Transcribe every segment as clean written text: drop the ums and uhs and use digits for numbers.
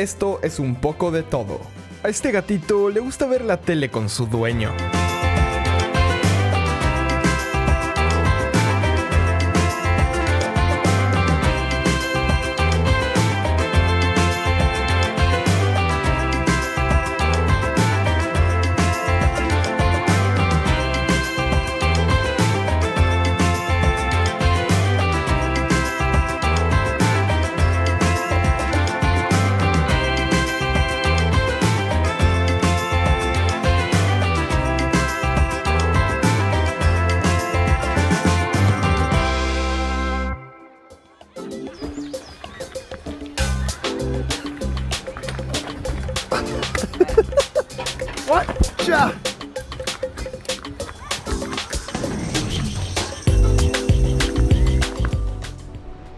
Esto es Un Poco de Todo. A este gatito le gusta ver la tele con su dueño.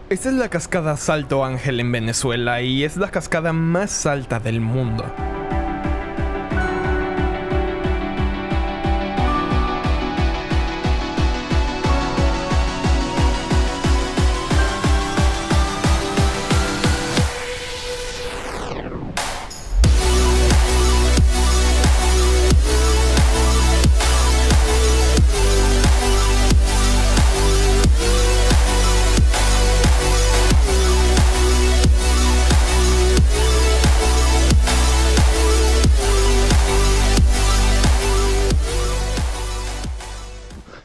Esta es la cascada Salto Ángel en Venezuela y es la cascada más alta del mundo.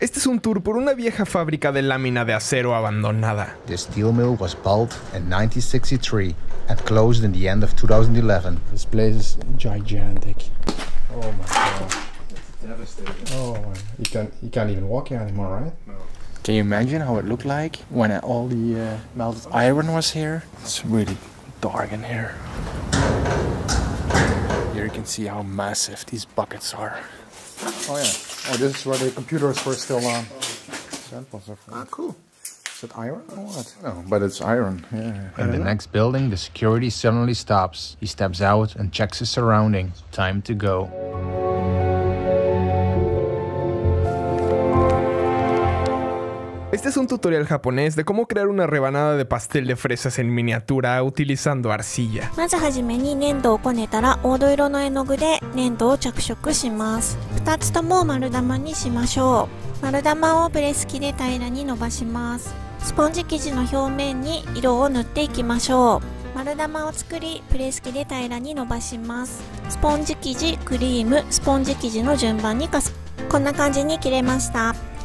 Este es un tour por una vieja fábrica de lámina de acero abandonada. The steel mill was built in 1963 and closed in the end of 2011. This place is gigantic. Oh my god. It's devastating. Oh my. You can't even walk here anymore, right? No. Can you imagine how it looked like when all the melted iron was here? It's really dark in here. Here you can see how massive these buckets are. Oh yeah. Oh, this is where the computers were still on. Samples of. Ah, cool. Is it iron or what? No, but it's iron. Yeah. In the next building, the security suddenly stops. He steps out and checks his surroundings. Time to go. Este es un tutorial japonés de cómo crear una rebanada de pastel de fresas en miniatura utilizando arcilla.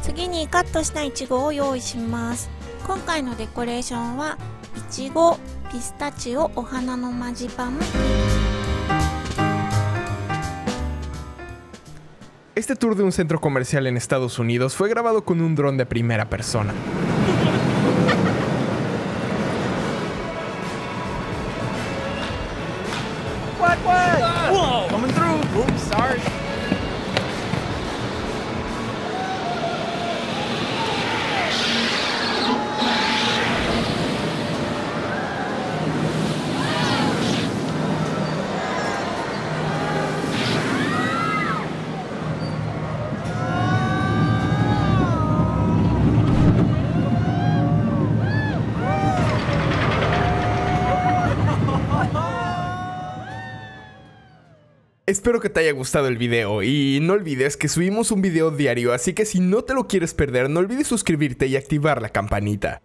次にカットしたイチゴを用意します。今回のデコレーションはイチゴ、ピスタチオ、お花のマジパン。Este tour de un centro comercial en Estados Unidos fue grabado con un dron de primera persona. What? What? Whoa! Coming through. Oops, sorry. Espero que te haya gustado el video y no olvides que subimos un video diario, así que si no te lo quieres perder, no olvides suscribirte y activar la campanita.